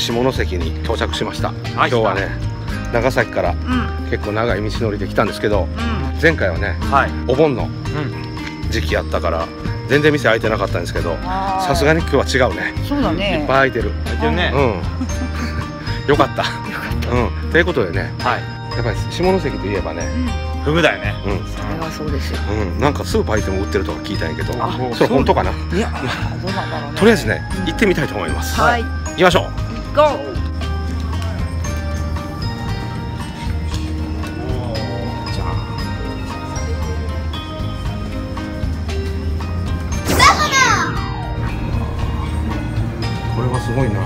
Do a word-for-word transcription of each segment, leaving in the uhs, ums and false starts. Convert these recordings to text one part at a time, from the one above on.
下関に到着しました。今日はね、長崎から結構長い道のりで来たんですけど、前回はねお盆の時期やったから全然店開いてなかったんですけど、さすがに今日は違うね。そうだね、いっぱい開いてる。開いてるね。よかった。ということでね、やっぱり下関といえばね、フグだよね。それはそうですよ。なんかスーパー行っても売ってるとか聞いたんやけど、それ本当かな。いや、どうなんだろうね。とりあえずね、行ってみたいと思います。はい。行きましょう。ゴー。じゃあ。これはすごいな。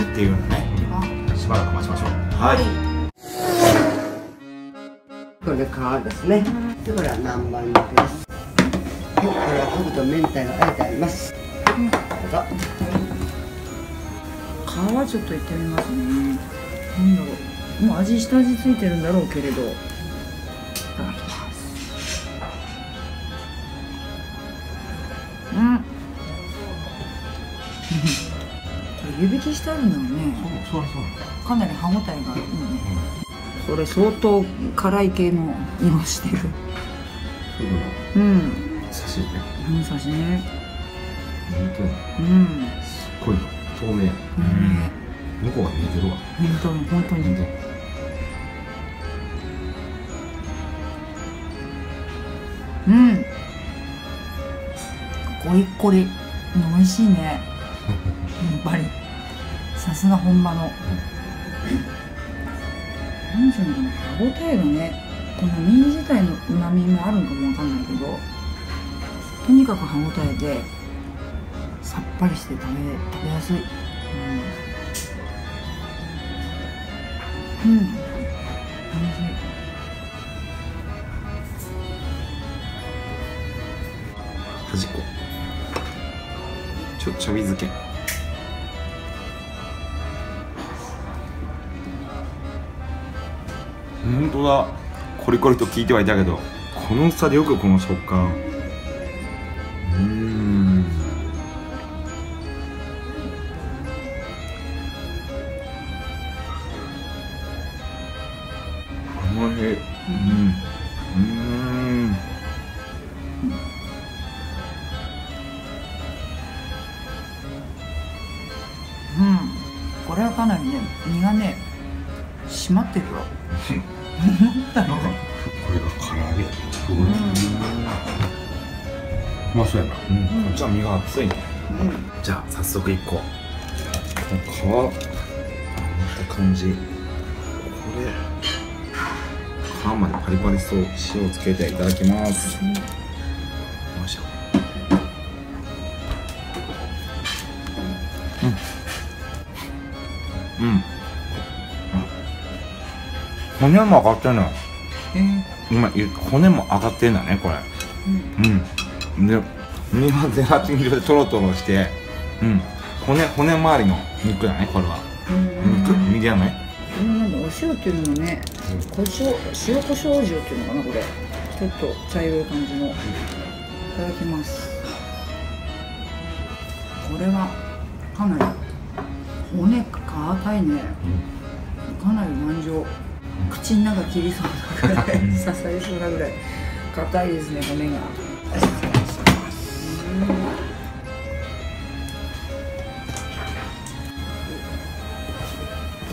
っていうのね、しばらく待ちましょう。はい。これで皮ですね。で、これは南蛮漬けです。これはフグと明太があえてあります。皮はちょっといってみますね。なんだろう。もう味下味ついてるんだろうけれど。いただきます。うん。湯引きしてあるのよね。そうそうそう。かなり歯応えがいいね。これ相当辛い系の色してる。うん。刺しね。うん、刺しね。本当に。うん。すっごい透明。うん。向こうが見えてるわ。本当に本当に。うん。コリコリ。美味しいね。やっぱり。さすが本場の。何ていうのかな、歯応えがね、この身自体のうまみもあるのかもわかんないけど、とにかく歯応えでさっぱりして食べ食べやすい。うん、うん、おいしい。端っこちょちょび漬け。本当だ、コリコリと聞いてはいたけど、この差でよくこの食感。うーん、甘い。うんうんうん、これはかなりね、身がね締まってるわ。これが唐揚げ。うまそうやな。こっちは身が厚いね。じゃあ早速いっこ。皮あんた感じ。これ皮までパリパリそう。塩をつけていただきます。よいしょ。うんうん、骨も上がってない。今骨も上がってんだね、これ。うん。で、身はゼラチン状でトロトロして、うん。骨骨周りの肉だね、これは。肉身じゃない。なんだお塩っていうのもね、胡椒塩胡椒塩っていうのかな、これ。ちょっと茶色い感じの。いただきます。これはかなり骨硬いね。かなり頑丈。口の中切りそうなぐらい、刺さりそうなぐらい硬いですね、骨が。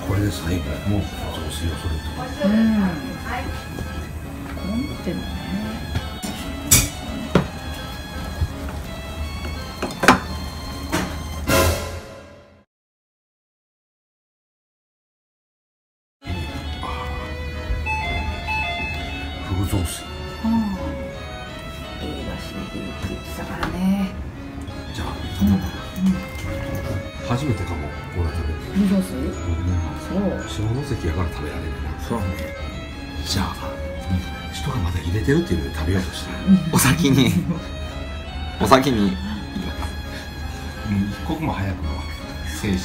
これで最後もう雑炊をすると。うん。混んでるね。雑炊。うん。いいだしで切ってたからね。じゃあ、初めてかも、これ食べる。雑炊？そう。下関やから食べられるな。そうね。じゃあ、人がまだ入れてるっていうので食べようとしてる。お先に。お先に。一刻も早くの精神で。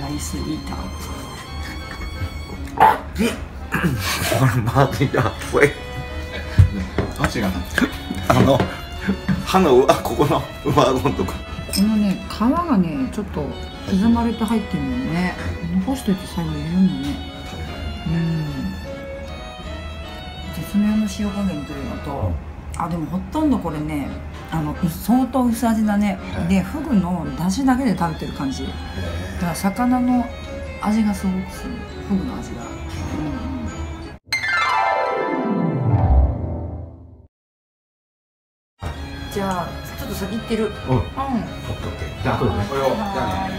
ライスイーター。まずいな、これ足がなあの歯のうわここの馬ゴンとかこのね皮がねちょっと刻まれて入ってるのよね、残しといて最後入れるんだね。うん、絶妙の塩加減というのと、あでもほとんどこれねあの相当薄味だね、はい、でフグの出汁だけで食べてる感じだから魚の味がすごくする、フグの味が、うんじゃあちょっと先行ってる。うん。オッケーオッケー。じゃあこれをじゃあね。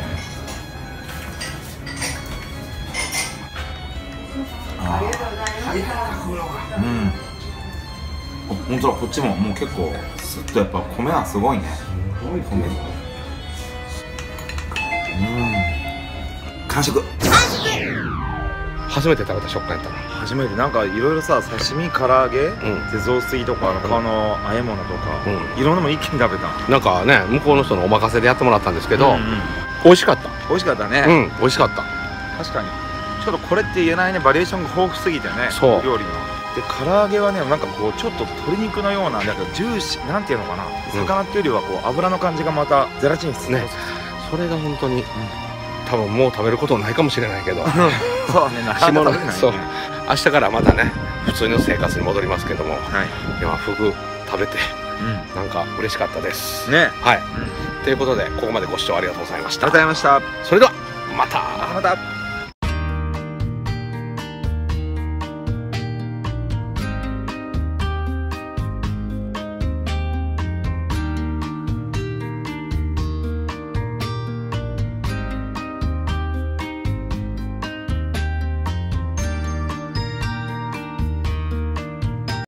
ありがとうございます。うん。本当はこっちももう結構すっとやっぱ米はすごいね。すごい米。うん。完食。初めて食べた食感やったな。初めてなんかいろいろさ刺身唐揚げ、うん、雑炊とか他の和え物とかいろ、うん、んなも一気に食べた。なんかね向こうの人のお任せでやってもらったんですけど、うん、うん、美味しかった。美味しかったね。うん、美味しかった。確かにちょっとこれって言えないね、バリエーションが豊富すぎてね。そう料理ので唐揚げはねなんかこうちょっと鶏肉のようななんかジューシーなんていうのかな、うん、魚っていうよりはこう油の感じがまたゼラチン質ね。それが本当に。うん多分もう食べることないかもしれないけど、そうね、そう、明日からまたね、普通の生活に戻りますけども、今フグ食べて、なんか嬉しかったです。ね、はい。ということでここまでご視聴ありがとうございました。ありがとうございました。それではまた。また。